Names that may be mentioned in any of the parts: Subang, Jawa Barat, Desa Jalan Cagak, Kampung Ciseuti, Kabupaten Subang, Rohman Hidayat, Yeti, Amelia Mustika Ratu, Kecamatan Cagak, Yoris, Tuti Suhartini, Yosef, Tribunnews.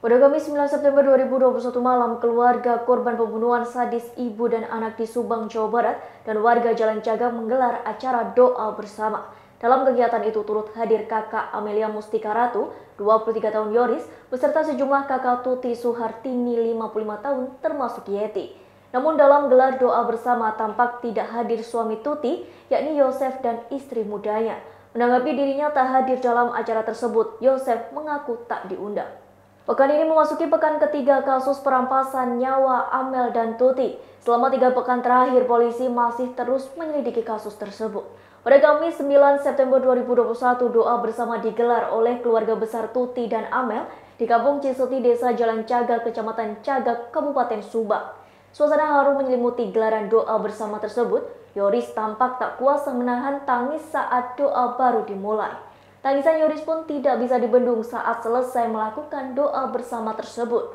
Pada Kamis 9 September 2021 malam, keluarga korban pembunuhan sadis ibu dan anak di Subang, Jawa Barat dan warga Jalan Cagak menggelar acara doa bersama. Dalam kegiatan itu turut hadir kakak Amelia Mustika Ratu, 23 tahun Yoris, beserta sejumlah kakak Tuti Suhartini, 55 tahun, termasuk Yeti. Namun dalam gelar doa bersama tampak tidak hadir suami Tuti, yakni Yosef dan istri mudanya. Menanggapi dirinya tak hadir dalam acara tersebut, Yosef mengaku tak diundang. Pekan ini memasuki pekan ketiga kasus perampasan nyawa Amel dan Tuti. Selama 3 pekan terakhir, polisi masih terus menyelidiki kasus tersebut. Pada Kamis 9 September 2021, doa bersama digelar oleh keluarga besar Tuti dan Amel di Kampung Ciseuti, Desa Jalan Cagak, Kecamatan Cagak, Kabupaten Subang. Suasana haru menyelimuti gelaran doa bersama tersebut. Yoris tampak tak kuasa menahan tangis saat doa baru dimulai. Tangisan Yoris pun tidak bisa dibendung saat selesai melakukan doa bersama tersebut.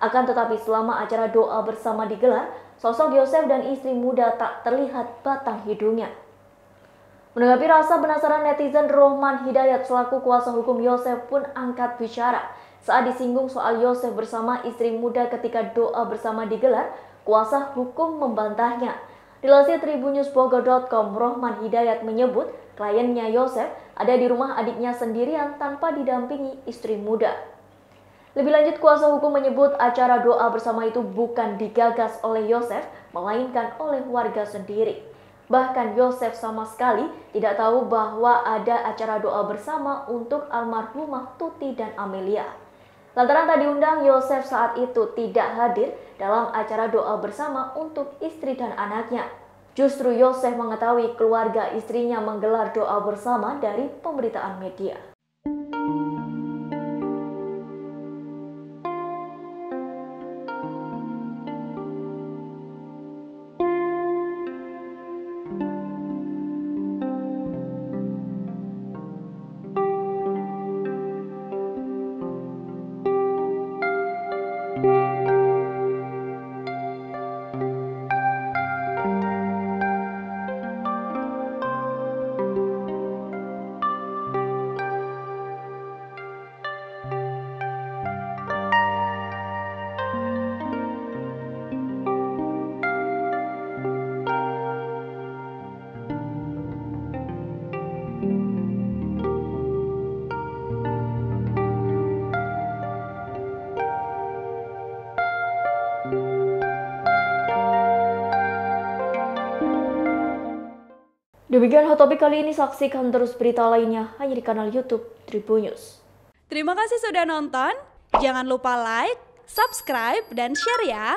Akan tetapi selama acara doa bersama digelar, sosok Yosef dan istri muda tak terlihat batang hidungnya. Menanggapi rasa penasaran netizen, Rohman Hidayat selaku kuasa hukum Yosef pun angkat bicara. Saat disinggung soal Yosef bersama istri muda ketika doa bersama digelar, kuasa hukum membantahnya. Dilansir Tribunnews Bogor.com, Rohman Hidayat menyebut kliennya Yosef ada di rumah adiknya sendirian tanpa didampingi istri muda. Lebih lanjut, kuasa hukum menyebut acara doa bersama itu bukan digagas oleh Yosef, melainkan oleh warga sendiri. Bahkan Yosef sama sekali tidak tahu bahwa ada acara doa bersama untuk almarhumah Tuti dan Amelia. Lantaran tak diundang, Yosef saat itu tidak hadir dalam acara doa bersama untuk istri dan anaknya. Justru Yosef mengetahui keluarga istrinya menggelar doa bersama dari pemberitaan media. Demikian hot topic kali ini, saksikan terus berita lainnya hanya di kanal YouTube Tribunnews. Terima kasih sudah nonton, jangan lupa like, subscribe, dan share ya!